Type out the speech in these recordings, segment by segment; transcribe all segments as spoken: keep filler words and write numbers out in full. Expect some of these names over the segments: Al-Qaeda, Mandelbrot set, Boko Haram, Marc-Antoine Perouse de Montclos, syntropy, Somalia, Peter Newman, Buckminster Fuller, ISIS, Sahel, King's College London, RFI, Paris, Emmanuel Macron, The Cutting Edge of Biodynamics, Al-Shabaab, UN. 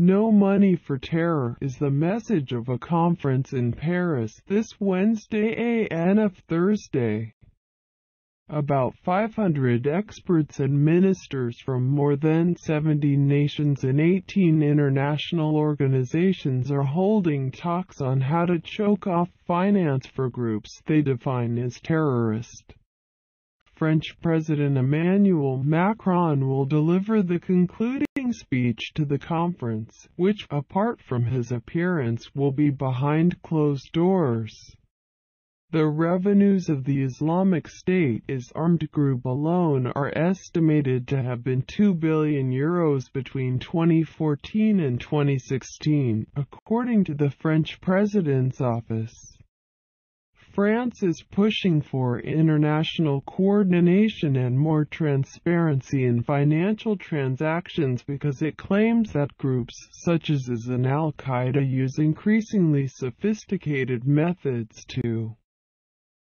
No money for terror is the message of a conference in Paris this Wednesday and of Thursday. About five hundred experts and ministers from more than seventy nations and eighteen international organizations are holding talks on how to choke off finance for groups they define as terrorist. French President Emmanuel Macron will deliver the concluding speech to the conference, which, apart from his appearance, will be behind closed doors. The revenues of the Islamic State is armed group alone are estimated to have been two billion euros between twenty fourteen and twenty sixteen, according to the French president's office. France is pushing for international coordination and more transparency in financial transactions because it claims that groups such as ISIS and Al-Qaeda use increasingly sophisticated methods to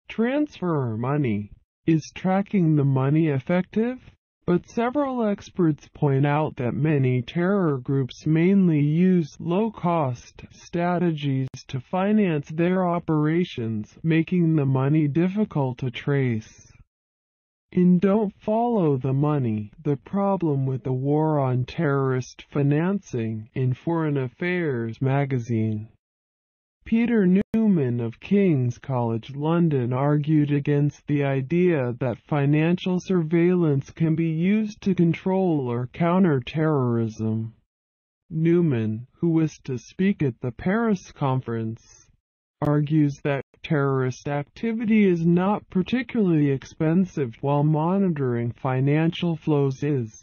transfer money. Is tracking the money effective? But several experts point out that many terror groups mainly use low-cost strategies to finance their operations, making the money difficult to trace. In Don't Follow the Money, the problem with the war on terrorist financing, in Foreign Affairs magazine, Peter Newman of King's College London argued against the idea that financial surveillance can be used to control or counter terrorism. Newman, who was to speak at the Paris conference, argues that terrorist activity is not particularly expensive while monitoring financial flows is.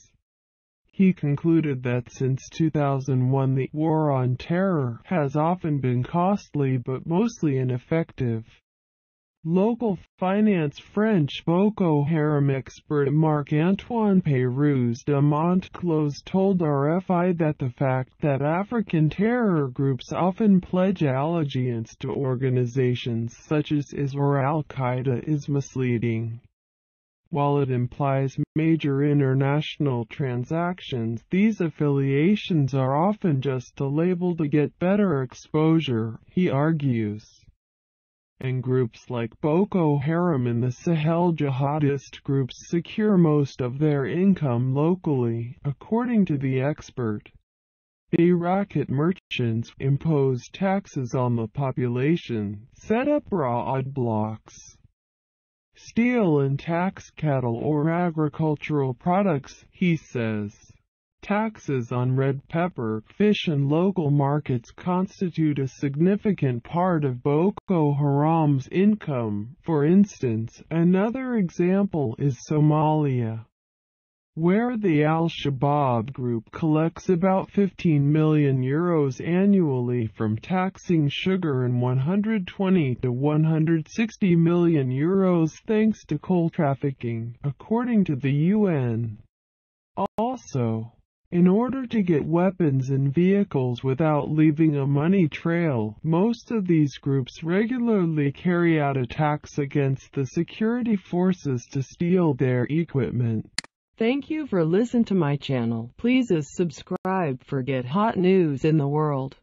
He concluded that since two thousand one the war on terror has often been costly but mostly ineffective. Local finance French Boko Haram expert Marc-Antoine Perouse de Montclos told R F I that the fact that African terror groups often pledge allegiance to organizations such as ISIS or Al-Qaeda is misleading. While it implies major international transactions, these affiliations are often just a label to get better exposure, he argues. And groups like Boko Haram and the Sahel jihadist groups secure most of their income locally, according to the expert. They racket merchants, impose taxes on the population, set up road blocks, steal and tax cattle or agricultural products, he says. Taxes on red pepper, fish and local markets constitute a significant part of Boko Haram's income. For instance, another example is Somalia, where the Al-Shabaab group collects about fifteen million euros annually from taxing sugar and one hundred twenty to one hundred sixty million euros thanks to coal trafficking, according to the U N. Also, in order to get weapons and vehicles without leaving a money trail, most of these groups regularly carry out attacks against the security forces to steal their equipment. Thank you for listening to my channel. Please subscribe for get hot news in the world.